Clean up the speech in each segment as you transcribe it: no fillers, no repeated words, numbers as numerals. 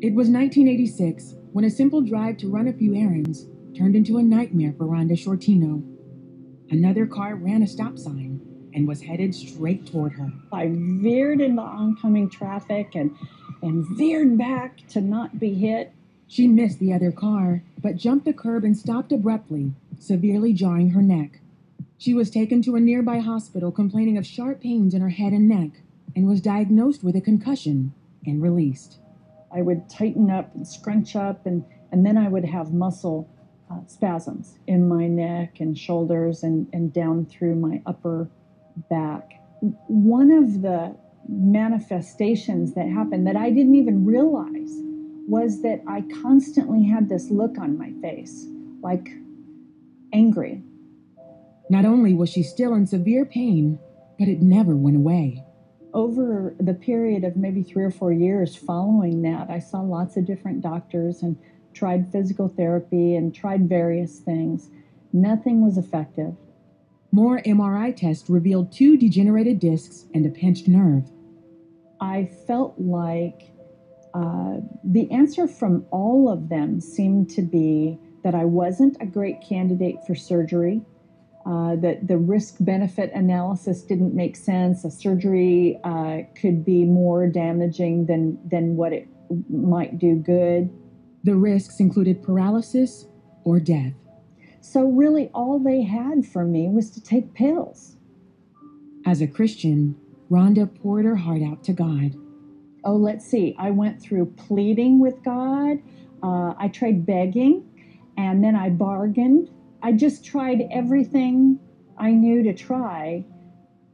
It was 1986 when a simple drive to run a few errands turned into a nightmare for Rhonda Sciortino. Another car ran a stop sign and was headed straight toward her. I veered into oncoming traffic and veered back to not be hit. She missed the other car, but jumped the curb and stopped abruptly, severely jarring her neck. She was taken to a nearby hospital complaining of sharp pains in her head and neck and was diagnosed with a concussion and released. I would tighten up and scrunch up and then I would have muscle spasms in my neck and shoulders and down through my upper back. One of the manifestations that happened that I didn't even realize was that I constantly had this look on my face, like angry. Not only was she still in severe pain, but it never went away. Over the period of maybe 3 or 4 years following that, I saw lots of different doctors and tried physical therapy and tried various things. Nothing was effective. More MRI tests revealed 2 degenerated discs and a pinched nerve. I felt like the answer from all of them seemed to be that I wasn't a great candidate for surgery, that the risk-benefit analysis didn't make sense. A surgery could be more damaging than what it might do good. The risks included paralysis or death. So really all they had for me was to take pills. As a Christian, Rhonda poured her heart out to God. Oh, let's see. I went through pleading with God. I tried begging, and then I bargained. I just tried everything I knew to try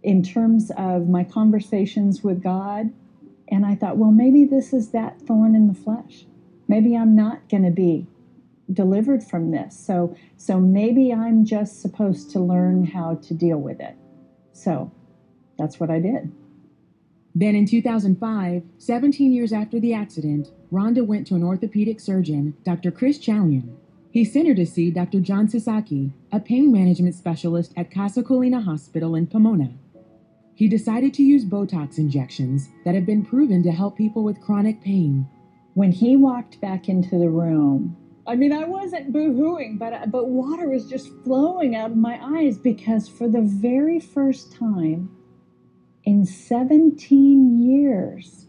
in terms of my conversations with God. And I thought, well, maybe this is that thorn in the flesh. Maybe I'm not going to be delivered from this. So maybe I'm just supposed to learn how to deal with it. So that's what I did. Then in 2005, 17 years after the accident, Rhonda went to an orthopedic surgeon, Dr. Chris Chalian. He sent her to see Dr. John Sasaki, a pain management specialist at Casa Colina Hospital in Pomona. He decided to use Botox injections that have been proven to help people with chronic pain. When he walked back into the room, I mean, I wasn't boo-hooing, but water was just flowing out of my eyes, because for the very first time, in 17 years,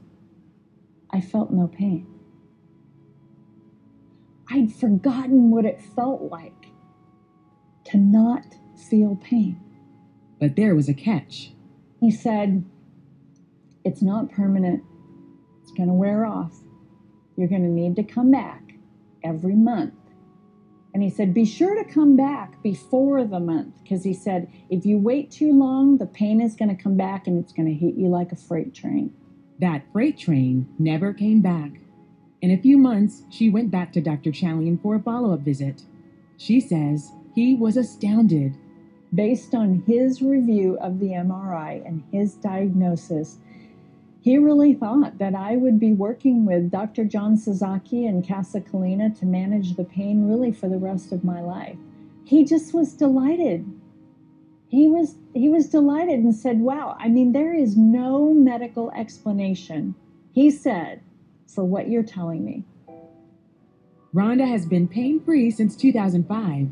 I felt no pain. I'd forgotten what it felt like to not feel pain. But there was a catch. He said, it's not permanent. It's going to wear off. You're going to need to come back every month. And he said, be sure to come back before the month, because he said, if you wait too long, the pain is going to come back and it's going to hit you like a freight train. That freight train never came back. In a few months, she went back to Dr. Chalian for a follow-up visit. She says he was astounded. Based on his review of the MRI and his diagnosis, he really thought that I would be working with Dr. John Sasaki and Casa Colina to manage the pain really for the rest of my life. He just was delighted. He was delighted and said, wow, I mean, there is no medical explanation, he said, for what you're telling me. Rhonda has been pain-free since 2005.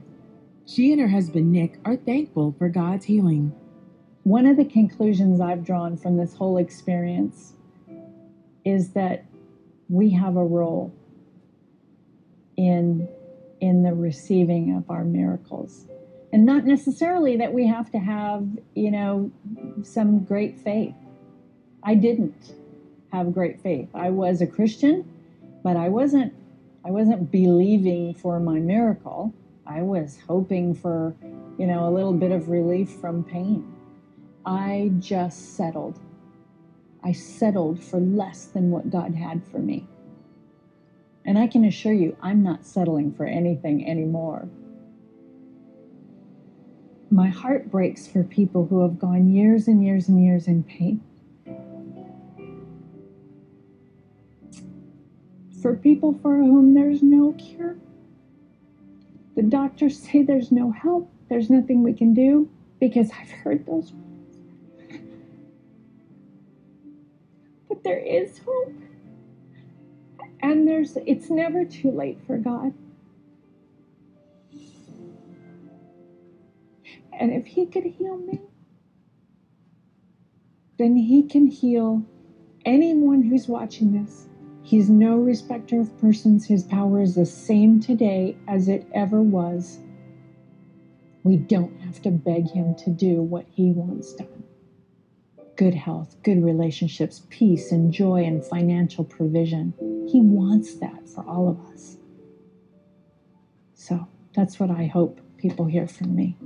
She and her husband, Nick, are thankful for God's healing. One of the conclusions I've drawn from this whole experience is that we have a role in the receiving of our miracles. And not necessarily that we have to have, you know, some great faith. I didn't have great faith. I was a Christian, but I wasn't believing for my miracle. I was hoping for, you know, a little bit of relief from pain. I just settled. I settled for less than what God had for me. And I can assure you, I'm not settling for anything anymore. My heart breaks for people who have gone years and years and years in pain. For people for whom there's no cure. The doctors say there's no help, there's nothing we can do, because I've heard those words. There is hope. And it's never too late for God. And if he could heal me, then he can heal anyone who's watching this. He's no respecter of persons. His power is the same today as it ever was. We don't have to beg him to do what he wants done. Good health, good relationships, peace and joy and financial provision. He wants that for all of us. So that's what I hope people hear from me.